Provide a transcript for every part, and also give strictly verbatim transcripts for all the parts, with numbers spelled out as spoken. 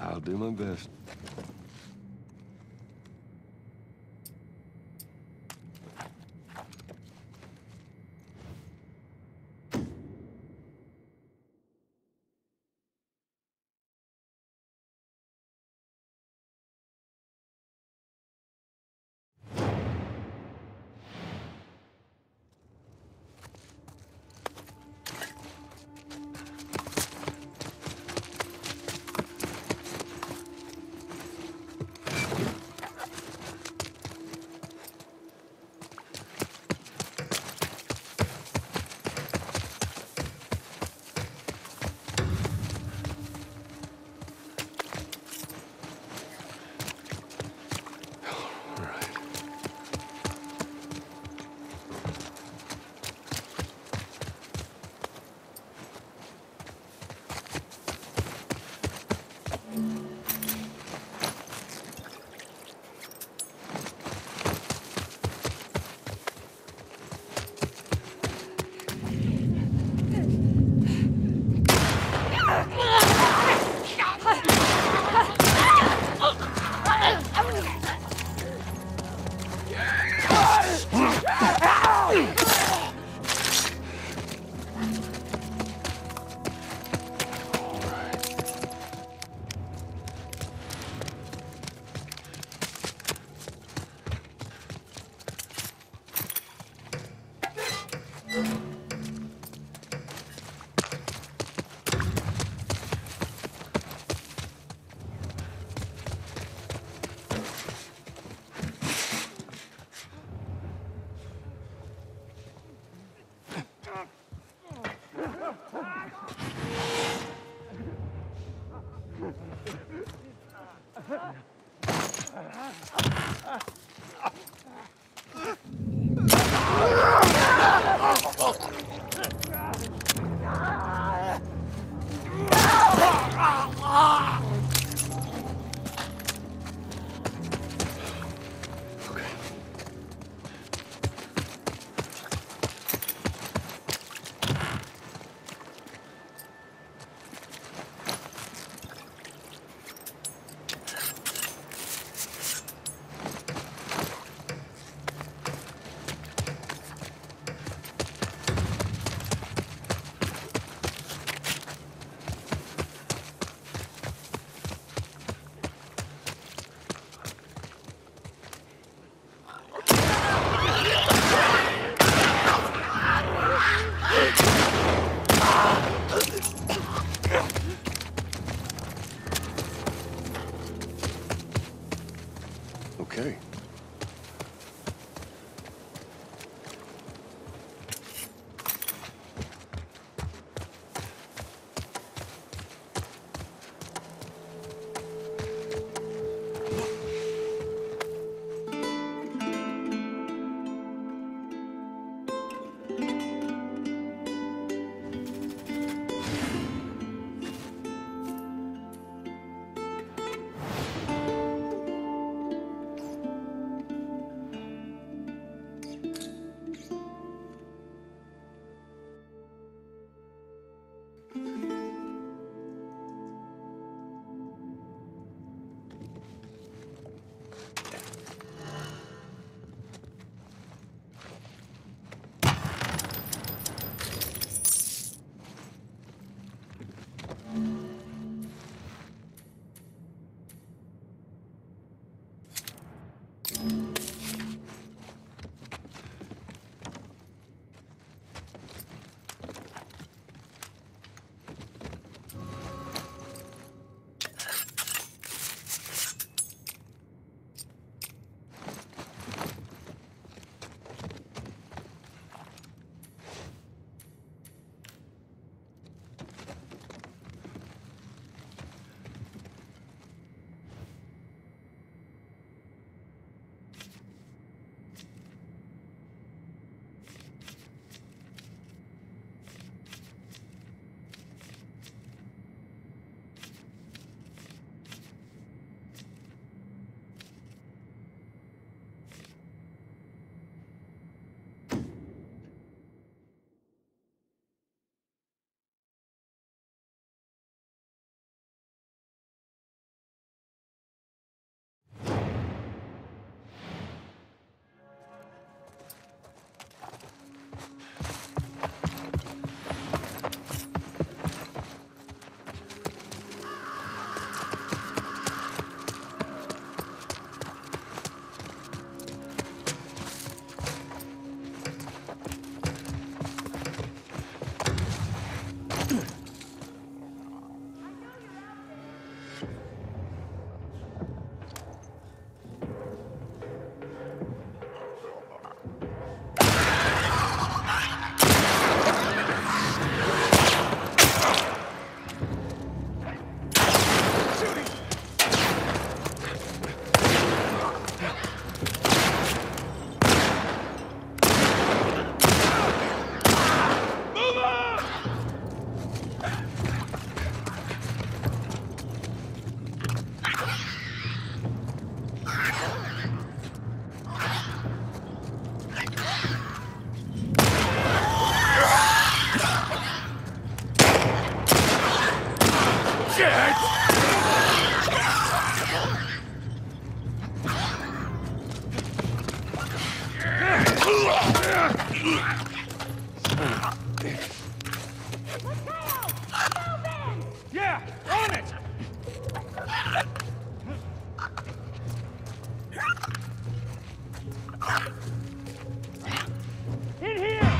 I'll do my best. Yeah, on it! In here!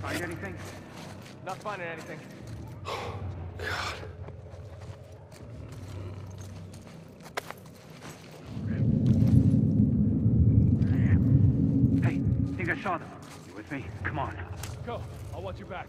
Find anything? Not finding anything. Oh, God. Hey, I think I saw them. You with me? Come on. Go. I'll watch your back.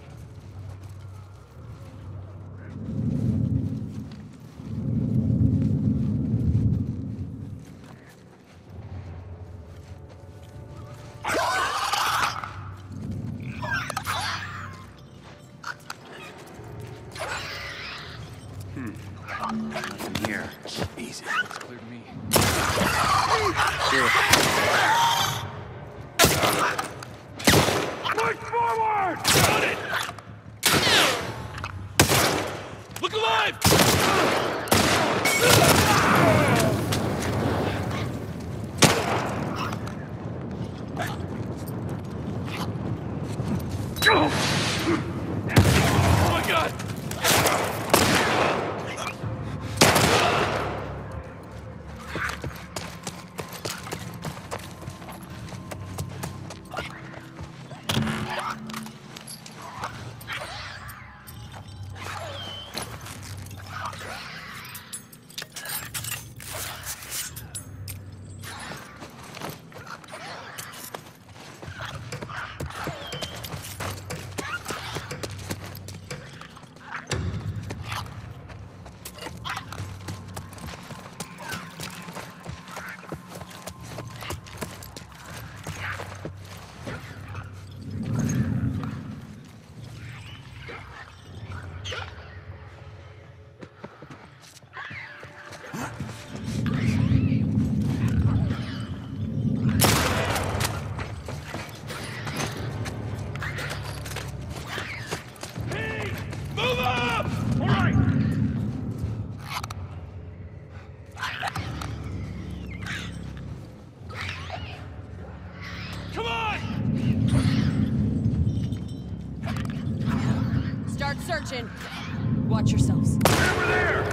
searching. Watch yourselves. Hey, over there!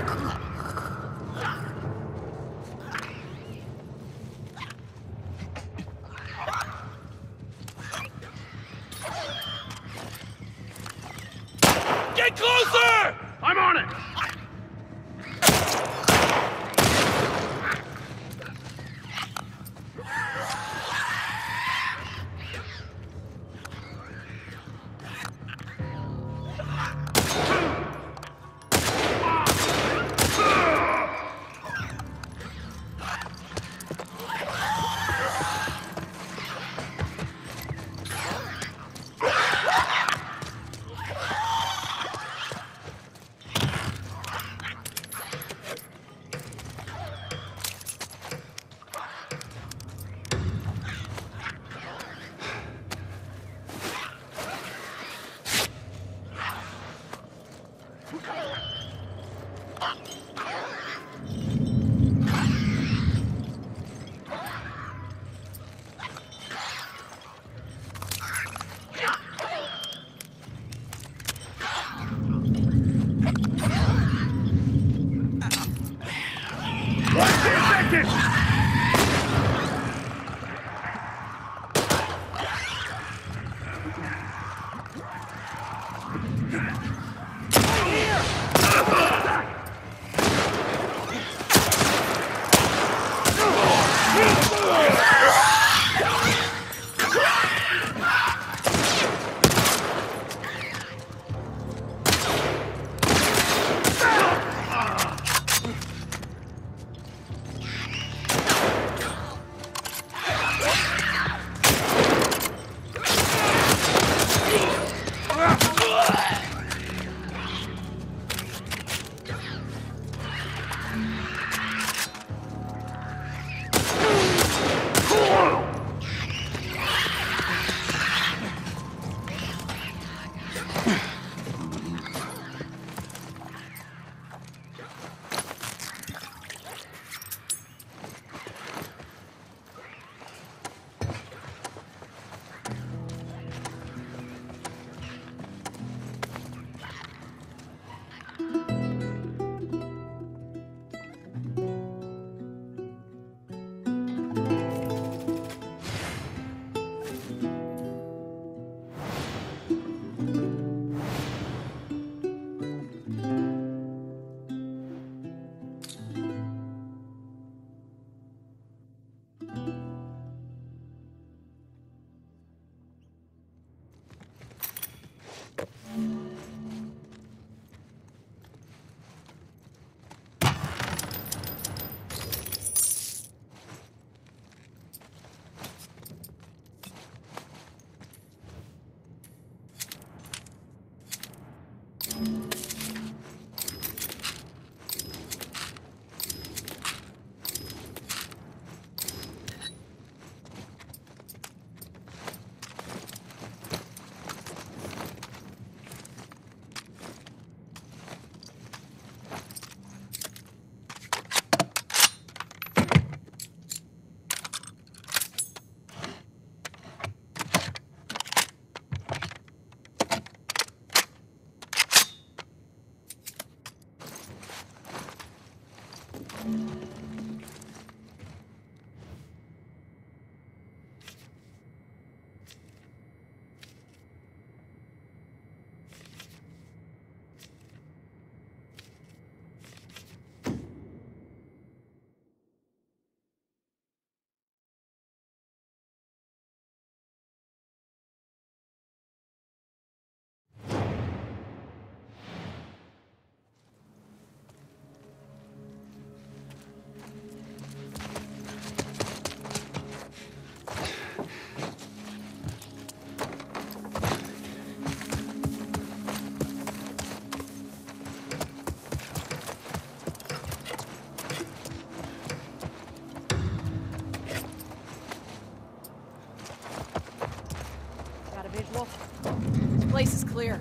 Place is clear.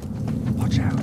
Watch out. Okay.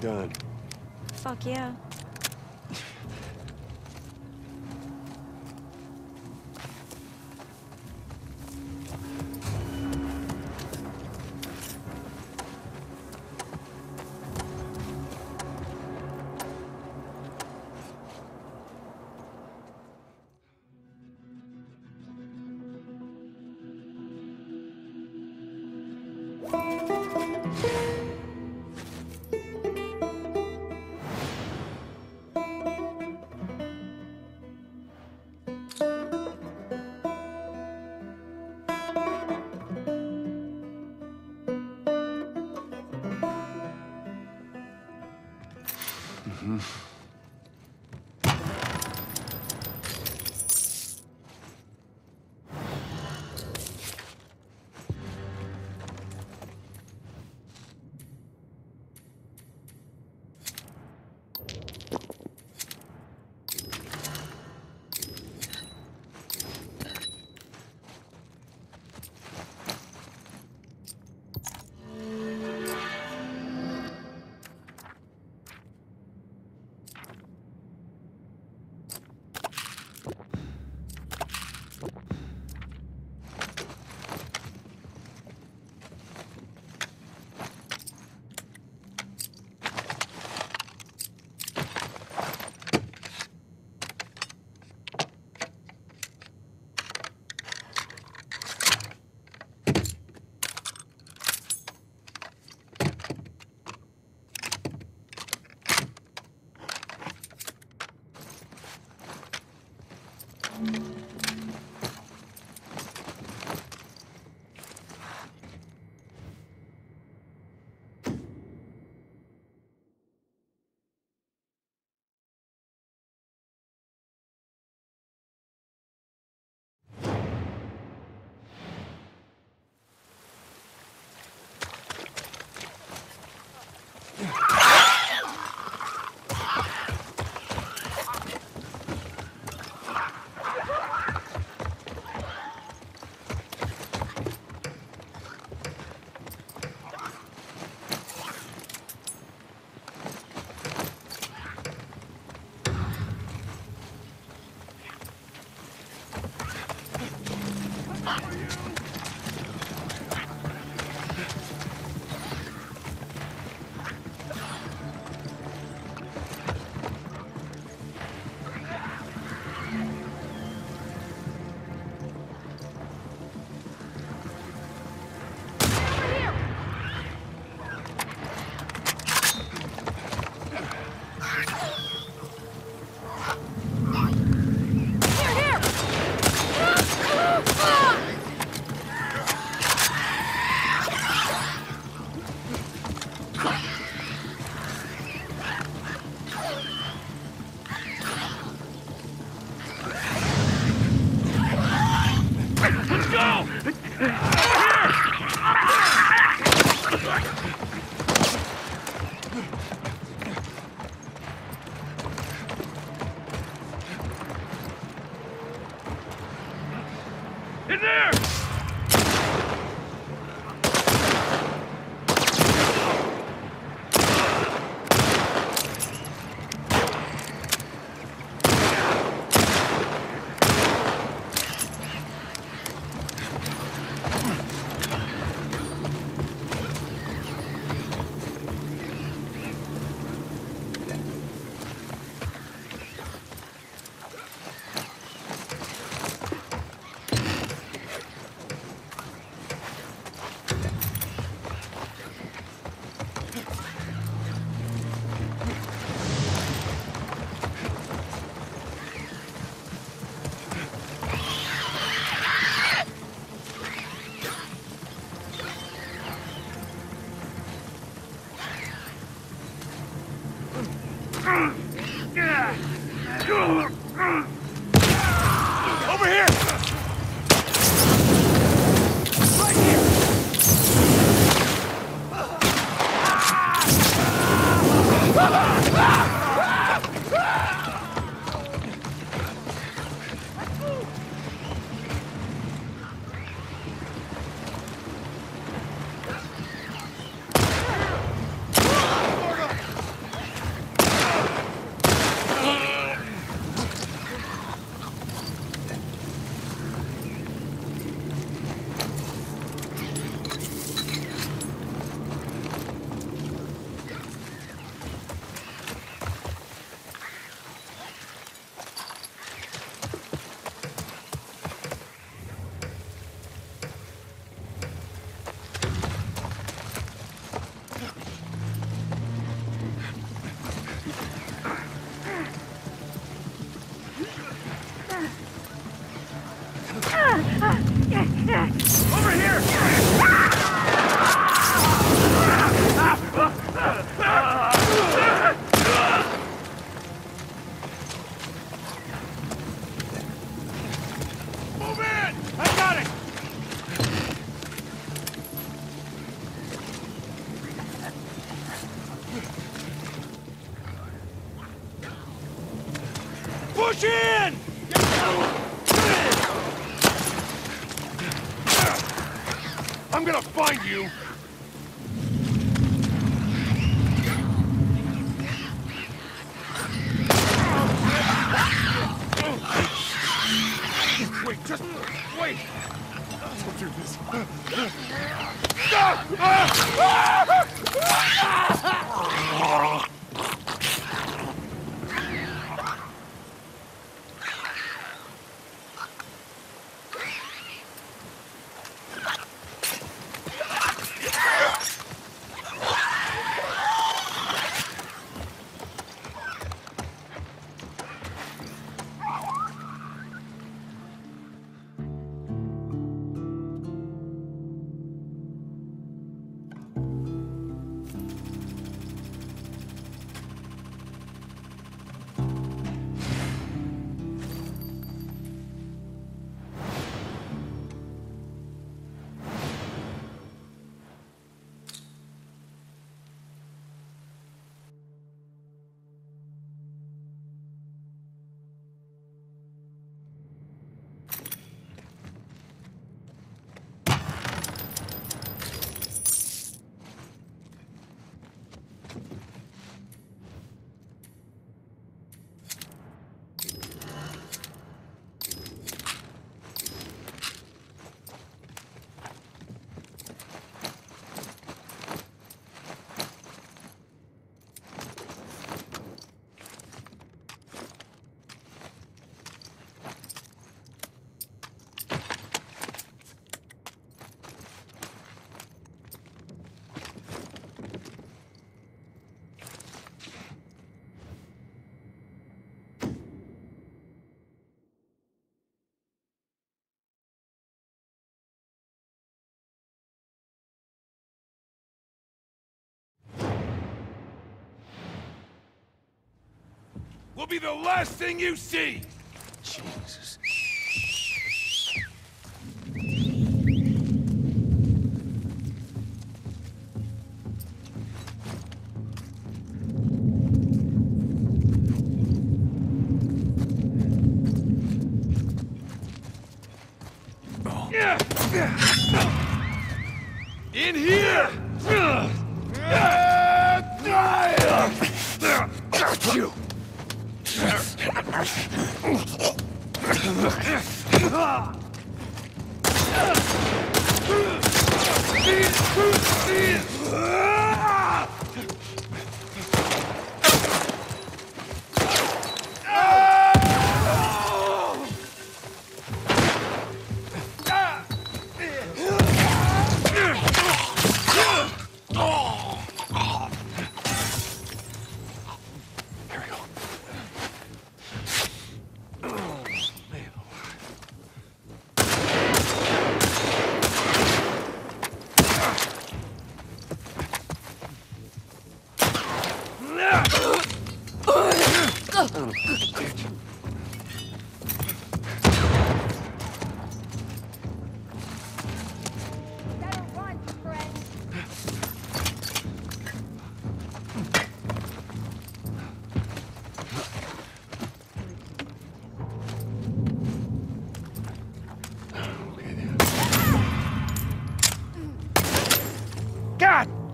Done. Fuck yeah. In there! Push in! I'm gonna find you! Wait, just wait! Let's go through this. Ah! Will be the last thing you see! Jesus. Oh. In here! You!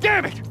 Damn it!